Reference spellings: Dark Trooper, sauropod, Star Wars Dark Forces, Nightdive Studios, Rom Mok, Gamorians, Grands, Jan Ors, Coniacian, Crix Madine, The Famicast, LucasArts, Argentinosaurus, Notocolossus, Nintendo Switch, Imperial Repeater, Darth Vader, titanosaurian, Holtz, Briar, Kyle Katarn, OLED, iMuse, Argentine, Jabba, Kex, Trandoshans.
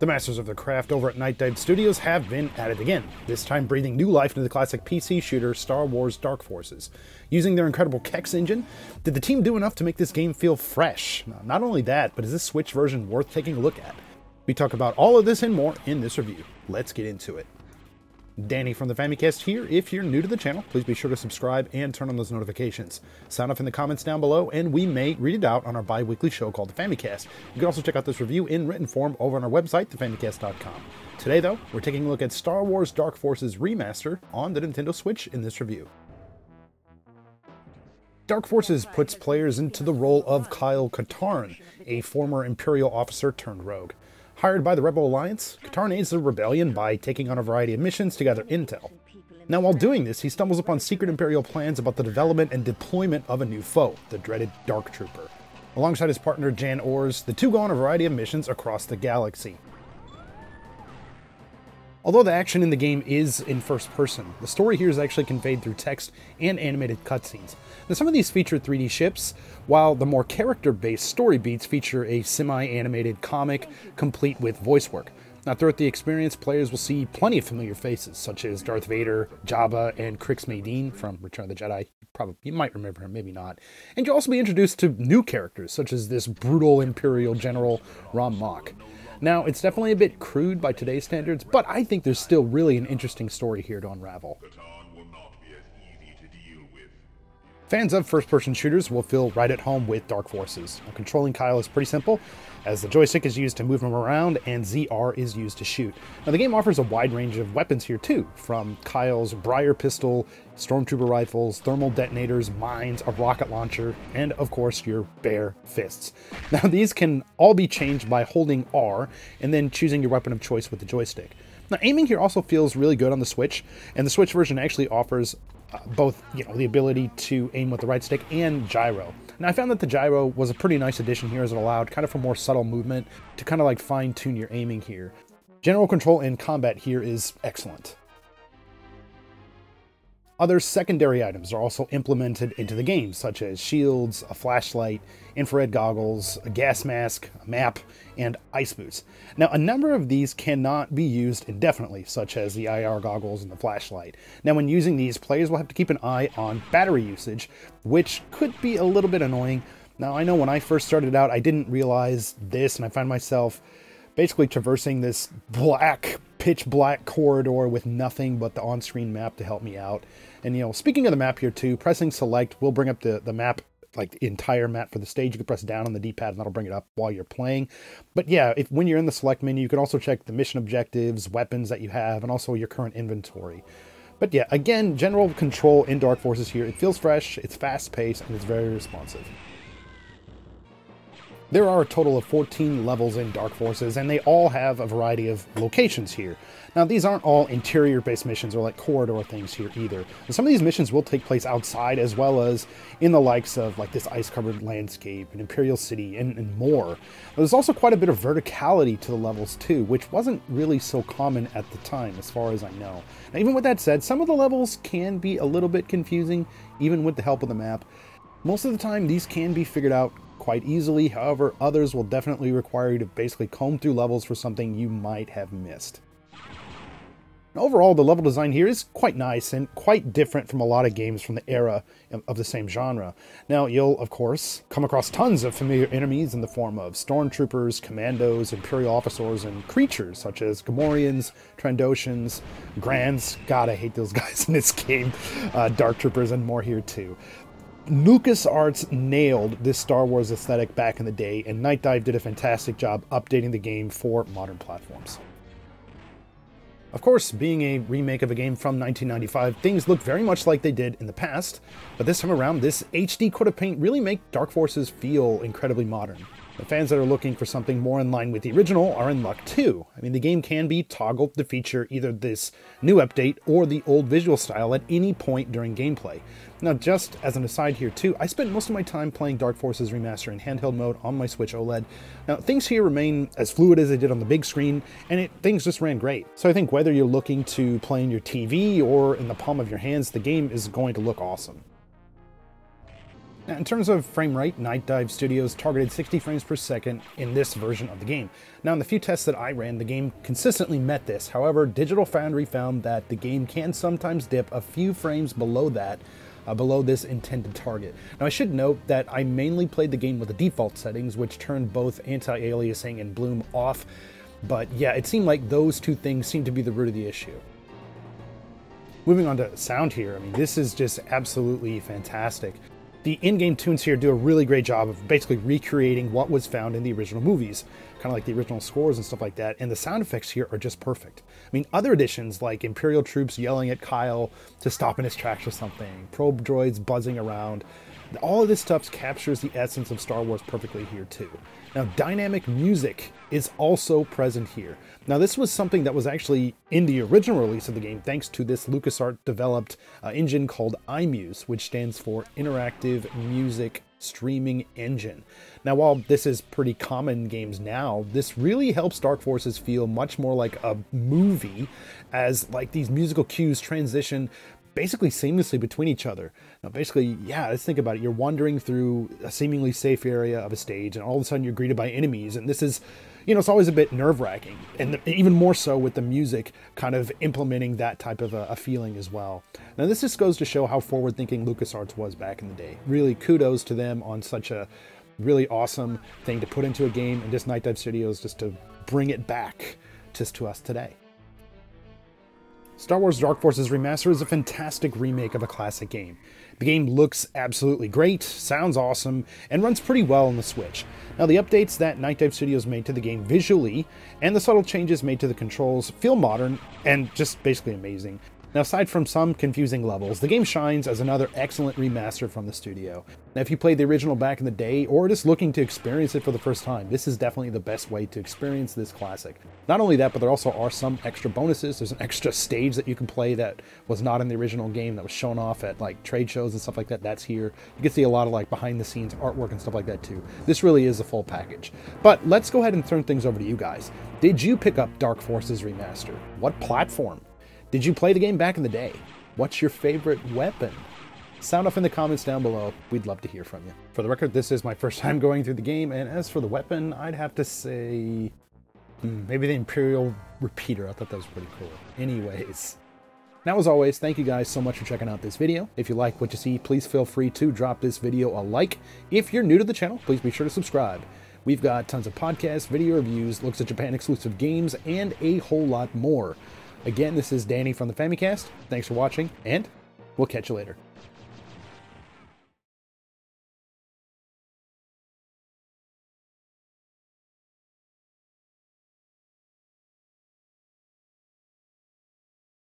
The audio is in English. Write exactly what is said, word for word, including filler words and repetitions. The masters of the craft over at Nightdive Studios have been at it again, this time breathing new life into the classic P C shooter Star Wars Dark Forces. Using their incredible Kex engine, did the team do enough to make this game feel fresh? Not only that, but is this Switch version worth taking a look at? We talk about all of this and more in this review. Let's get into it. Danny from the Famicast here. If you're new to the channel, please be sure to subscribe and turn on those notifications. Sound off in the comments down below, and we may read it out on our bi-weekly show called The Famicast. You can also check out this review in written form over on our website, the famicast dot com. Today, though, we're taking a look at Star Wars Dark Forces Remaster on the Nintendo Switch in this review. Dark Forces puts players into the role of Kyle Katarn, a former Imperial officer turned rogue. Hired by the Rebel Alliance, Katarn aids the rebellion by taking on a variety of missions to gather intel. Now, while doing this, he stumbles upon secret Imperial plans about the development and deployment of a new foe, the dreaded Dark Trooper. Alongside his partner Jan Ors, the two go on a variety of missions across the galaxy. Although the action in the game is in first person, the story here is actually conveyed through text and animated cutscenes. Now, some of these feature three D ships, while the more character-based story beats feature a semi-animated comic complete with voice work. Now, throughout the experience, players will see plenty of familiar faces, such as Darth Vader, Jabba, and Crix Madine from Return of the Jedi. You probably you might remember him, maybe not. And you'll also be introduced to new characters, such as this brutal Imperial general, Rom Mok. Now, it's definitely a bit crude by today's standards, but I think there's still really an interesting story here to unravel. Fans of first-person shooters will feel right at home with Dark Forces. Now, controlling Kyle is pretty simple, as the joystick is used to move him around and Z R is used to shoot. Now, the game offers a wide range of weapons here too, from Kyle's Briar pistol, stormtrooper rifles, thermal detonators, mines, a rocket launcher, and of course your bare fists. Now, these can all be changed by holding R and then choosing your weapon of choice with the joystick. Now, aiming here also feels really good on the Switch, and the Switch version actually offers uh, both, you know, the ability to aim with the right stick and gyro. Now, I found that the gyro was a pretty nice addition here, as it allowed kind of for more subtle movement to kind of like fine tune your aiming here. General control in combat here is excellent. Other secondary items are also implemented into the game, such as shields, a flashlight, infrared goggles, a gas mask, a map, and ice boots. Now, a number of these cannot be used indefinitely, such as the I R goggles and the flashlight. Now, when using these, players will have to keep an eye on battery usage, which could be a little bit annoying. Now, I know when I first started out, I didn't realize this, and I found myself basically traversing this black, pitch black corridor with nothing but the on-screen map to help me out. And, you know, speaking of the map here too, pressing select will bring up the, the map, like the entire map for the stage. You can press down on the D-pad and that'll bring it up while you're playing. But yeah, if when you're in the select menu, you can also check the mission objectives, weapons that you have, and also your current inventory. But yeah, again, general control in Dark Forces here, it feels fresh, it's fast-paced, and it's very responsive. There are a total of fourteen levels in Dark Forces, and they all have a variety of locations here. Now, these aren't all interior-based missions or like corridor things here either. And some of these missions will take place outside, as well as in the likes of like this ice-covered landscape, an Imperial city, and, and more. Now, there's also quite a bit of verticality to the levels too, which wasn't really so common at the time, as far as I know. Now, even with that said, some of the levels can be a little bit confusing, even with the help of the map. Most of the time, these can be figured out quite easily. However, others will definitely require you to basically comb through levels for something you might have missed. Now, overall, the level design here is quite nice and quite different from a lot of games from the era of the same genre. Now, you'll, of course, come across tons of familiar enemies in the form of stormtroopers, commandos, Imperial officers, and creatures such as Gamorians, Trandoshans, Grands, God, I hate those guys in this game, uh, Dark Troopers, and more here too. LucasArts nailed this Star Wars aesthetic back in the day, and Nightdive did a fantastic job updating the game for modern platforms. Of course, being a remake of a game from nineteen ninety-five, things look very much like they did in the past, but this time around, this H D coat of paint really made Dark Forces feel incredibly modern. The fans that are looking for something more in line with the original are in luck too. I mean, the game can be toggled to feature either this new update or the old visual style at any point during gameplay. Now, just as an aside here too, I spent most of my time playing Dark Forces Remaster in handheld mode on my Switch OLED. Now, things here remain as fluid as they did on the big screen, and it, things just ran great. So I think whether you're looking to play on your T V or in the palm of your hands, the game is going to look awesome. Now, in terms of frame rate, Nightdive Studios targeted sixty frames per second in this version of the game. Now, in the few tests that I ran, the game consistently met this. However, Digital Foundry found that the game can sometimes dip a few frames below that, uh, below this intended target. Now, I should note that I mainly played the game with the default settings, which turned both anti-aliasing and bloom off. But yeah, it seemed like those two things seemed to be the root of the issue. Moving on to sound here, I mean, this is just absolutely fantastic. The in-game tunes here do a really great job of basically recreating what was found in the original movies, kind of like the original scores and stuff like that, and the sound effects here are just perfect. I mean, other additions like Imperial troops yelling at Kyle to stop in his tracks or something, probe droids buzzing around, all of this stuff captures the essence of Star Wars perfectly here too. Now, dynamic music is also present here. Now, this was something that was actually in the original release of the game thanks to this LucasArts developed uh, engine called iMuse, which stands for Interactive Music Streaming Engine. Now, while this is pretty common in games now, this really helps Dark Forces feel much more like a movie, as like these musical cues transition basically seamlessly between each other. Now, basically, yeah, let's think about it. You're wandering through a seemingly safe area of a stage, and all of a sudden you're greeted by enemies, and this is, you know, it's always a bit nerve-wracking, and the, even more so with the music kind of implementing that type of a, a feeling as well. Now, this just goes to show how forward-thinking LucasArts was back in the day. Really, kudos to them on such a really awesome thing to put into a game, and just Nightdive Studios just to bring it back just to us today. Star Wars Dark Forces Remaster is a fantastic remake of a classic game. The game looks absolutely great, sounds awesome, and runs pretty well on the Switch. Now, the updates that Nightdive Studios made to the game visually, and the subtle changes made to the controls, feel modern and just basically amazing. Now, aside from some confusing levels, the game shines as another excellent remaster from the studio. Now, if you played the original back in the day, or just looking to experience it for the first time, this is definitely the best way to experience this classic. Not only that, but there also are some extra bonuses. There's an extra stage that you can play that was not in the original game that was shown off at like trade shows and stuff like that. That's here. You can see a lot of like behind the scenes artwork and stuff like that too. This really is a full package. But let's go ahead and turn things over to you guys. Did you pick up Dark Forces Remastered? What platform? Did you play the game back in the day? What's your favorite weapon? Sound off in the comments down below. We'd love to hear from you. For the record, this is my first time going through the game, and as for the weapon, I'd have to say hmm, maybe the Imperial Repeater. I thought that was pretty cool. Anyways, now as always, thank you guys so much for checking out this video. If you like what you see, please feel free to drop this video a like. If you're new to the channel, please be sure to subscribe. We've got tons of podcasts, video reviews, looks at Japan exclusive games, and a whole lot more. Again, this is Danny from The Famicast. Thanks for watching, and we'll catch you later.